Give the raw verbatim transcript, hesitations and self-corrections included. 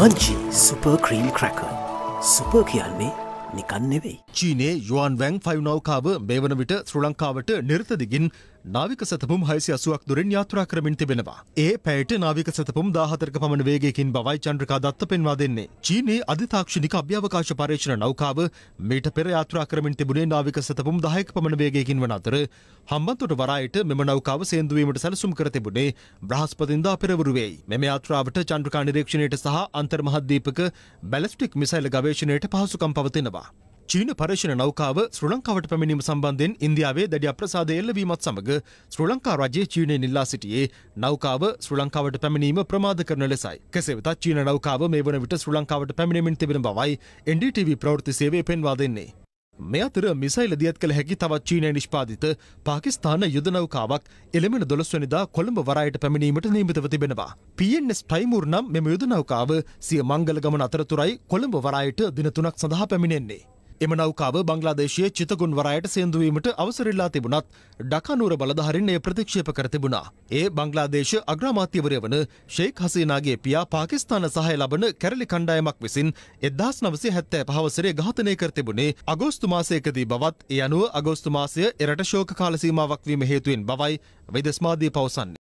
Munchy Super Cream Cracker Super කියන්නේ නිකන් නෙවෙයි. චීනයේ යුවාන් වැන් ෆයිව් නෞකාව මේ වන විට ශ්‍රී ලංකාවට නිරත දිගින් නාවික සැතපුම් හයසිය අසූවක් දුරින් යාත්‍රා කරමින් තිබෙනවා. ඒ පැයට නාවික සැතපුම් දාහතරක පමණ වේගයකින් බවයි චන්ද්‍රිකා දත්ත පෙන්වා දෙන්නේ. චීනයේ අධිතාක්ෂණික අභ්‍යවකාශ පරීක්ෂණ නෞකාව මීට පෙර යාත්‍රා කරමින් තිබුණේ නාවික සැතපුම් දහයක පමණ වේගයකින් වන අතර හම්බන්තොට වරායට මෙම නෞකාව සේන්දු වීමට සැලසුම් කර තිබුණේ බ්‍රහස්පතින්දා පෙරවරුවේයි. මෙම යාත්‍රාවට චන්ද්‍රිකා නිරීක්ෂණයට සහ අන්තර්මහත් දීපක බැලිස්ටික් මිසයිල් ගවේෂණයට පහසුකම් පවතිනවා. චීන පරීක්ෂණ නෞකාව ශ්‍රී ලංකාවට පැමිණීම සම්බන්ධයෙන් ඉන්දියාවේ දැඩි අප්‍රසාදය එල්ලවීමත් සමග ශ්‍රී ලංකා රජයේ චීනයේ නිල්ලා සිටියේ නෞකාව ශ්‍රී ලංකාවට පැමිණීම ප්‍රමාද කරන ලෙසයි. කෙසේ වෙතත් චීන නෞකාව මේ වන විට ශ්‍රී ලංකාවට පැමිණෙමින් තිබෙන බවයි එන් ඩී ටී වී ප්‍රවෘත්ති සේවය පෙන්වා දෙන්නේ. මේ අතර මිසයිල් දියත් කළ හැකි තවත් චීනයේ නිෂ්පාදිත පාකිස්තාන යුද නෞකාවක් එළඹෙන දොළොස් වෙනිදා කොළඹ වරායට පැමිණීමට නියමිතව තිබෙනවා. පී එන් එස් ටයිමූර් නම් මෙම යුද නෞකාව සිය මංගල ගමන අතරතුරයි කොළඹ වරායට දින තුනක් සඳහා පැමිණෙන්නේ. එම නෞකාව බංග්ලාදේශයේ චිතගුන් වරායට සේන්දු වීමට අවසර ඉල්ලා තිබුණත් ඩකා නුවර බලධාරීන් එය ප්‍රතික්ෂේප කර තිබුණා. ඒ බංග්ලාදේශ අග්‍රාමාත්‍යවරයා වන ෂේක් හසීනාගේ පියා පාකිස්තාන සහාය ලබන කැරලි කණ්ඩායමක් විසින් එක්දාස් නවසිය හැත්තෑ පහ වසරේ ඝාතනය කර තිබුණේ අගෝස්තු මාසයකදී බවත් ඒ අනුව අගෝස්තු මාසය එරට ශෝක කාල සීමාවක් වීම හේතුවෙන් බවයි විදේශමාදී පවසන්නේ.